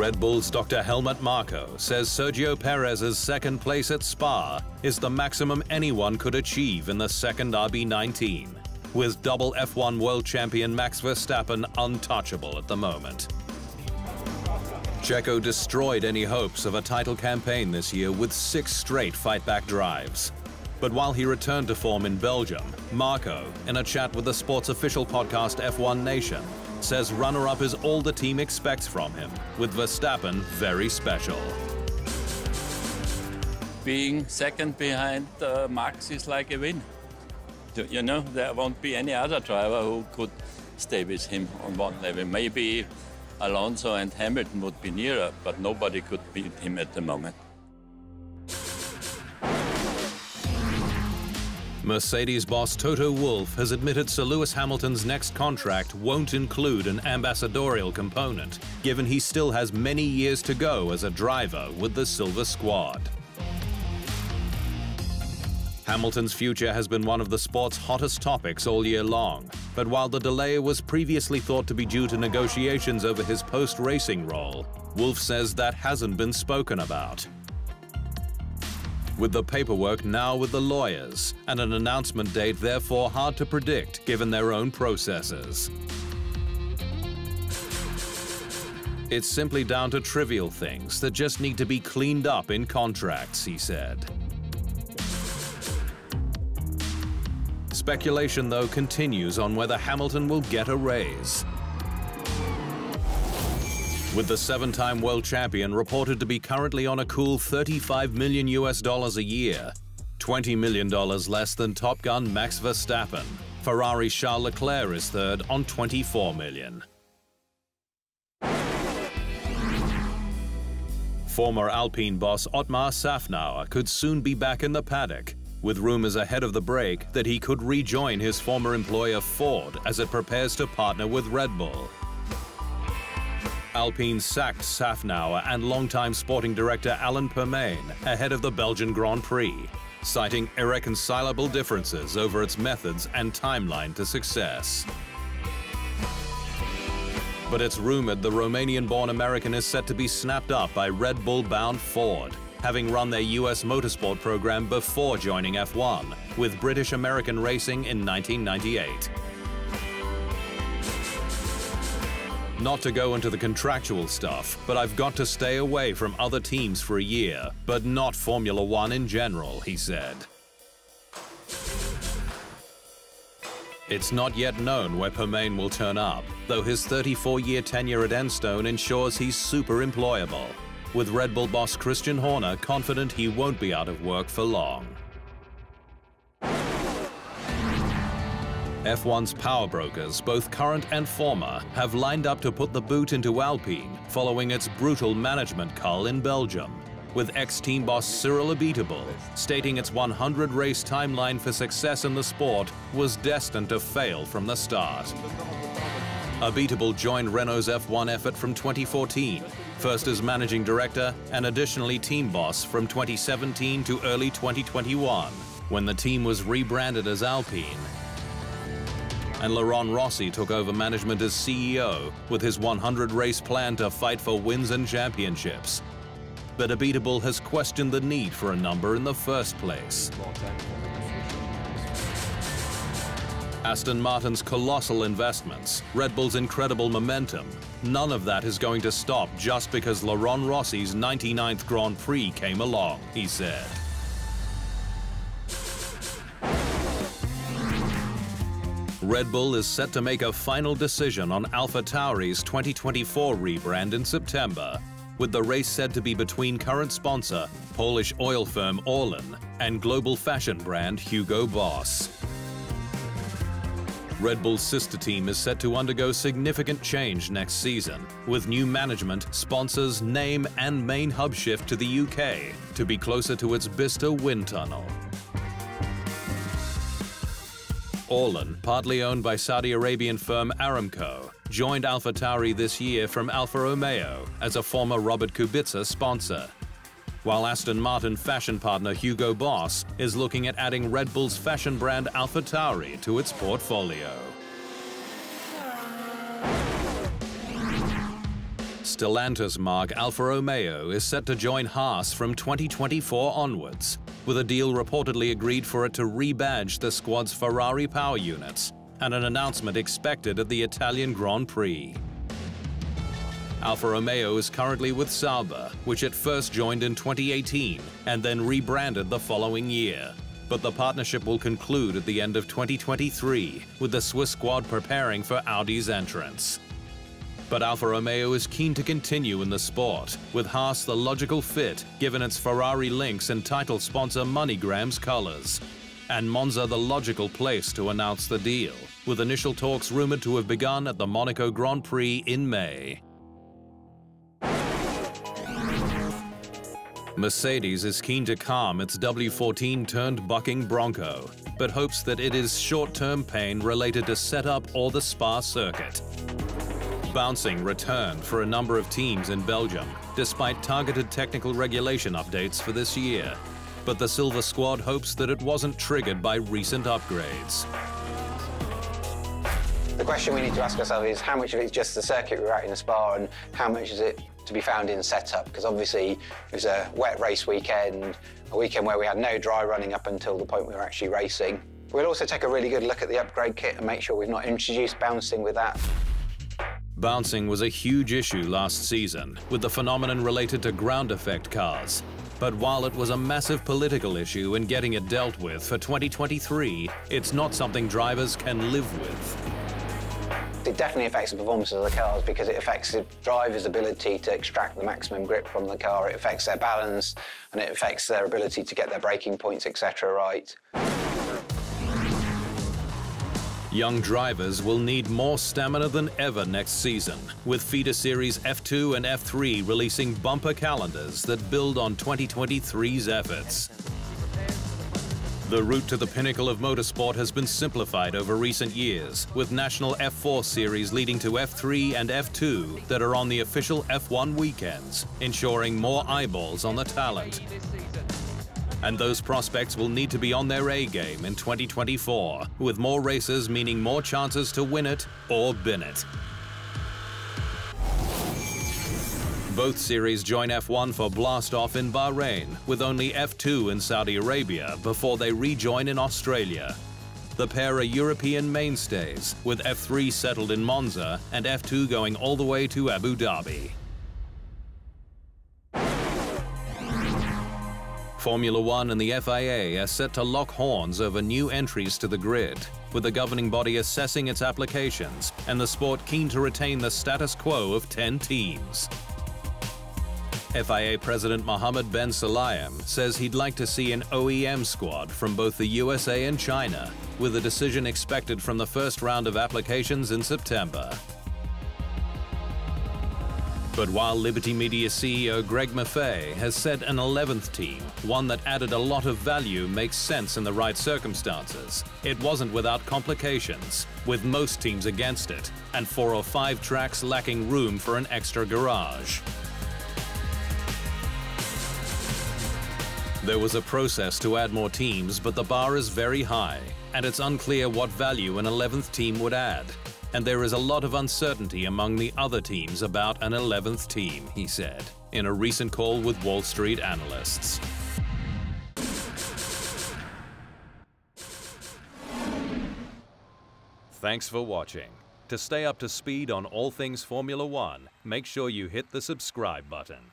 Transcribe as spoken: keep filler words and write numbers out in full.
Red Bull's Doctor Helmut Marko says Sergio Perez's second place at Spa is the maximum anyone could achieve in the second R B nineteen, with double F one world champion Max Verstappen untouchable at the moment. Checo destroyed any hopes of a title campaign this year with six straight fight-back drives. But while he returned to form in Belgium, Marko, in a chat with the sports official podcast F one Nation, says runner-up is all the team expects from him, with Verstappen very special. Being second behind uh, Max is like a win. You know, there won't be any other driver who could stay with him on one level. Maybe Alonso and Hamilton would be nearer, but nobody could beat him at the moment. Mercedes boss Toto Wolff has admitted Sir Lewis Hamilton's next contract won't include an ambassadorial component, given he still has many years to go as a driver with the Silver Squad. Hamilton's future has been one of the sport's hottest topics all year long, but while the delay was previously thought to be due to negotiations over his post-racing role, Wolff says that hasn't been spoken about. With the paperwork now with the lawyers, and an announcement date therefore hard to predict given their own processes. It's simply down to trivial things that just need to be cleaned up in contracts, he said. Speculation, though, continues on whether Hamilton will get a raise, with the seven-time world champion reported to be currently on a cool thirty-five million US dollars a year, twenty million dollars less than Top Gun Max Verstappen. Ferrari's Charles Leclerc is third on twenty-four million. Former Alpine boss Otmar Szafnauer could soon be back in the paddock, with rumors ahead of the break that he could rejoin his former employer Ford as it prepares to partner with Red Bull. Alpine sacked Szafnauer and longtime sporting director Alan Permane ahead of the Belgian Grand Prix, citing irreconcilable differences over its methods and timeline to success. But it's rumored the Romanian-born American is set to be snapped up by Red Bull-bound Ford, having run their U S motorsport program before joining F one, with British-American Racing in nineteen ninety-eight. Not to go into the contractual stuff, but I've got to stay away from other teams for a year, but not Formula One in general, he said. It's not yet known where Permane will turn up, though his thirty-four-year tenure at Enstone ensures he's super employable, with Red Bull boss Christian Horner confident he won't be out of work for long. F one's power brokers, both current and former, have lined up to put the boot into Alpine following its brutal management cull in Belgium, with ex-team boss Cyril Abiteboul stating its one hundred race timeline for success in the sport was destined to fail from the start. Abiteboul joined Renault's F one effort from twenty fourteen, first as managing director and additionally team boss from twenty seventeen to early twenty twenty-one, when the team was rebranded as Alpine, and Laurent Rossi took over management as C E O with his one hundred race plan to fight for wins and championships. But Abiteboul has questioned the need for a number in the first place. Aston Martin's colossal investments, Red Bull's incredible momentum, none of that is going to stop just because Laurent Rossi's ninety-ninth Grand Prix came along, he said. Red Bull is set to make a final decision on AlphaTauri's twenty twenty-four rebrand in September, with the race said to be between current sponsor, Polish oil firm Orlen, and global fashion brand Hugo Boss. Red Bull's sister team is set to undergo significant change next season, with new management, sponsors, name and main hub shift to the U K to be closer to its Bicester wind tunnel. Orlen, partly owned by Saudi Arabian firm Aramco, joined AlphaTauri this year from Alfa Romeo as a former Robert Kubica sponsor, while Aston Martin fashion partner Hugo Boss is looking at adding Red Bull's fashion brand AlphaTauri to its portfolio. Stellantis marque Alfa Romeo is set to join Haas from twenty twenty-four onwards, with a deal reportedly agreed for it to rebadge the squad's Ferrari power units, and an announcement expected at the Italian Grand Prix. Alfa Romeo is currently with Sauber, which it first joined in twenty eighteen and then rebranded the following year. But the partnership will conclude at the end of twenty twenty-three, with the Swiss squad preparing for Audi's entrance. But Alfa Romeo is keen to continue in the sport, with Haas the logical fit given its Ferrari links and title sponsor MoneyGram's colors, and Monza the logical place to announce the deal, with initial talks rumored to have begun at the Monaco Grand Prix in May. Mercedes is keen to calm its W fourteen-turned bucking Bronco, but hopes that it is short-term pain related to setup or the Spa circuit. Bouncing returned for a number of teams in Belgium, despite targeted technical regulation updates for this year, but the Silver Squad hopes that it wasn't triggered by recent upgrades. The question we need to ask ourselves is how much of it's just the circuit we're at in Spa and how much is it to be found in setup, because obviously it was a wet race weekend, a weekend where we had no dry running up until the point we were actually racing. We'll also take a really good look at the upgrade kit and make sure we've not introduced bouncing with that. Bouncing was a huge issue last season, with the phenomenon related to ground effect cars. But while it was a massive political issue in getting it dealt with for twenty twenty-three, it's not something drivers can live with. It definitely affects the performance of the cars because it affects the driver's ability to extract the maximum grip from the car, it affects their balance, and it affects their ability to get their braking points, et cetera right. Young drivers will need more stamina than ever next season, with feeder series F two and F three releasing bumper calendars that build on twenty twenty-three's efforts. The route to the pinnacle of motorsport has been simplified over recent years, with national F four series leading to F three and F two that are on the official F one weekends, ensuring more eyeballs on the talent. And those prospects will need to be on their A game in twenty twenty-four, with more races meaning more chances to win it or bin it. Both series join F one for blast-off in Bahrain, with only F two in Saudi Arabia before they rejoin in Australia. The pair are European mainstays, with F three settled in Monza and F two going all the way to Abu Dhabi. Formula One and the F I A are set to lock horns over new entries to the grid, with the governing body assessing its applications and the sport keen to retain the status quo of ten teams. F I A President Mohammed Ben Sulayem says he'd like to see an O E M squad from both the U S A and China, with a decision expected from the first round of applications in September. But while Liberty Media C E O Greg Maffei has said an eleventh team, one that added a lot of value, makes sense in the right circumstances, it wasn't without complications, with most teams against it, and four or five tracks lacking room for an extra garage. There was a process to add more teams, but the bar is very high, and it's unclear what value an eleventh team would add. And there is a lot of uncertainty among the other teams about an eleventh team, he said, in a recent call with Wall Street analysts. Thanks for watching. To stay up to speed on all things Formula One, make sure you hit the subscribe button.